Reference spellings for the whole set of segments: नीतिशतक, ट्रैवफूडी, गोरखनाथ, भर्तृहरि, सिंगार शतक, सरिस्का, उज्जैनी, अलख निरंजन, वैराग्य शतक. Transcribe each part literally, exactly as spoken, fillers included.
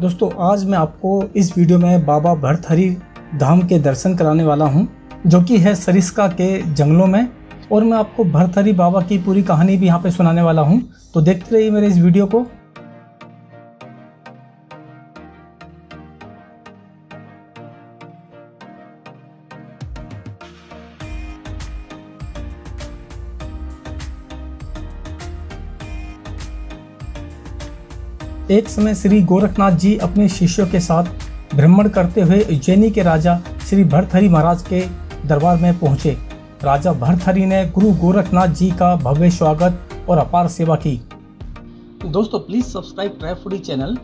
दोस्तों आज मैं आपको इस वीडियो में बाबा भर्तृहरि धाम के दर्शन कराने वाला हूँ, जो कि है सरिस्का के जंगलों में। और मैं आपको भर्तृहरि बाबा की पूरी कहानी भी यहाँ पे सुनाने वाला हूँ, तो देखते रहिए मेरे इस वीडियो को। एक समय श्री गोरखनाथ जी अपने शिष्यों के साथ भ्रमण करते हुए उज्जैनी के राजा श्री भर्तृहरि महाराज के दरबार में पहुंचे। राजा भर्तृहरि ने गुरु गोरखनाथ जी का भव्य स्वागत और अपार सेवा की। दोस्तों प्लीज सब्सक्राइब ट्रैवफूडी चैनल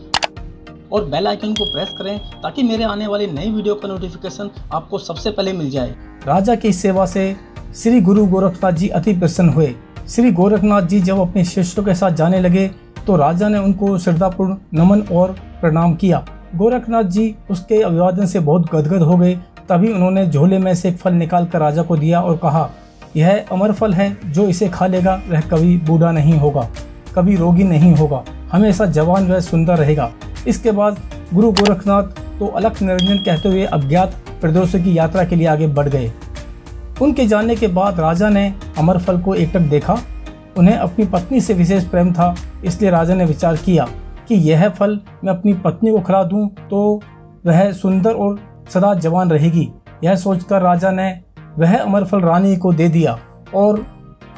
और बेल आइकन को प्रेस करें, ताकि मेरे आने वाले नए वीडियो का नोटिफिकेशन आपको सबसे पहले मिल जाए। राजा की सेवा से श्री गुरु गोरखनाथ जी अति प्रसन्न हुए। श्री गोरखनाथ जी जब अपने शिष्यों के साथ जाने लगे तो राजा ने उनको श्रद्धापूर्ण नमन और प्रणाम किया। गोरखनाथ जी उसके अभिवादन से बहुत गदगद हो गए। तभी उन्होंने झोले में से एक फल निकालकर राजा को दिया और कहा, यह अमर फल है, जो इसे खा लेगा वह कभी बूढ़ा नहीं होगा, कभी रोगी नहीं होगा, हमेशा जवान व सुंदर रहेगा। इसके बाद गुरु गोरखनाथ तो अलख निरंजन कहते हुए अज्ञात प्रदेशों की यात्रा के लिए आगे बढ़ गए। उनके जाने के बाद राजा ने अमर फल को एकटक देखा। उन्हें अपनी पत्नी से विशेष प्रेम था, इसलिए राजा ने विचार किया कि यह फल मैं अपनी पत्नी को खिला दूं तो वह सुंदर और सदा जवान रहेगी। यह सोचकर राजा ने वह अमर फल रानी को दे दिया और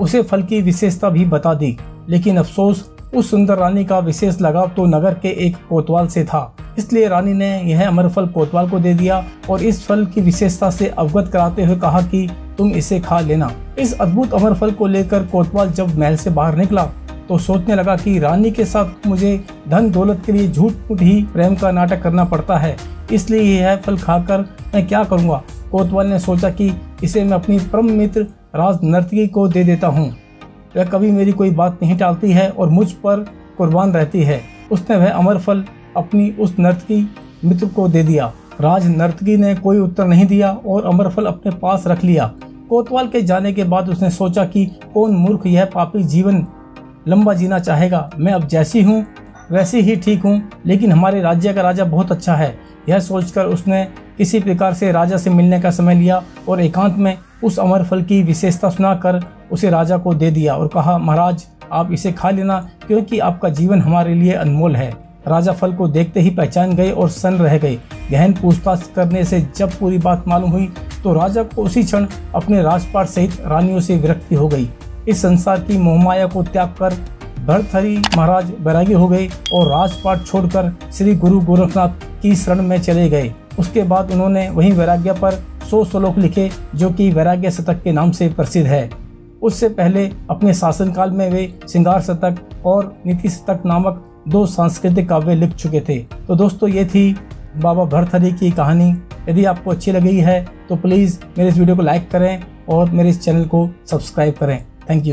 उसे फल की विशेषता भी बता दी। लेकिन अफसोस, उस सुंदर रानी का विशेष लगाव तो नगर के एक कोतवाल से था, इसलिए रानी ने यह अमर फल कोतवाल को दे दिया और इस फल की विशेषता से अवगत कराते हुए कहा कि तुम इसे खा लेना। इस अद्भुत अमर फल को लेकर कोतवाल जब महल से बाहर निकला तो सोचने लगा कि रानी के साथ मुझे धन दौलत के लिए झूठ मूठ ही प्रेम का नाटक करना पड़ता है, इसलिए यह फल खाकर मैं क्या करूँगा। कोतवाल ने सोचा कि इसे मैं अपनी परम मित्र राज नर्तकी को दे देता हूँ, वह कभी मेरी कोई बात नहीं टालती है और मुझ पर कुर्बान रहती है। उसने वह अमर फल अपनी उस नर्तकी मित्र को दे दिया। राज नर्तकी ने कोई उत्तर नहीं दिया और अमर फल अपने पास रख लिया। कोतवाल के जाने के बाद उसने सोचा कि कौन मूर्ख यह पापी जीवन लंबा जीना चाहेगा। मैं अब जैसी हूँ वैसी ही ठीक हूँ, लेकिन हमारे राज्य का राजा बहुत अच्छा है। यह सोचकर उसने किसी प्रकार से राजा से मिलने का समय लिया और एकांत में उस अमर फल की विशेषता सुनाकर उसे राजा को दे दिया और कहा, महाराज आप इसे खा लेना, क्योंकि आपका जीवन हमारे लिए अनमोल है। राजा फल को देखते ही पहचान गए और सन्न रह गए। गहन पूछताछ करने से जब पूरी बात मालूम हुई तो राजा को उसी क्षण अपने राजपाट सहित रानियों से विरक्ति हो गई। इस संसार की मोहमाया को त्याग कर भर्तृहरि महाराज वैरागी हो गए और राजपाट छोड़कर श्री गुरु गोरखनाथ की शरण में चले गए। उसके बाद उन्होंने वहीं वैराग्य पर सौ श्लोक लिखे, जो कि वैराग्य शतक के नाम से प्रसिद्ध है। उससे पहले अपने शासनकाल में वे सिंगार शतक और नीतिशतक नामक दो सांस्कृतिक काव्य लिख चुके थे। तो दोस्तों ये थी बाबा भर्तृहरि की कहानी। यदि आपको अच्छी लगी है तो प्लीज़ मेरे इस वीडियो को लाइक करें और मेरे इस चैनल को सब्सक्राइब करें। Thank you.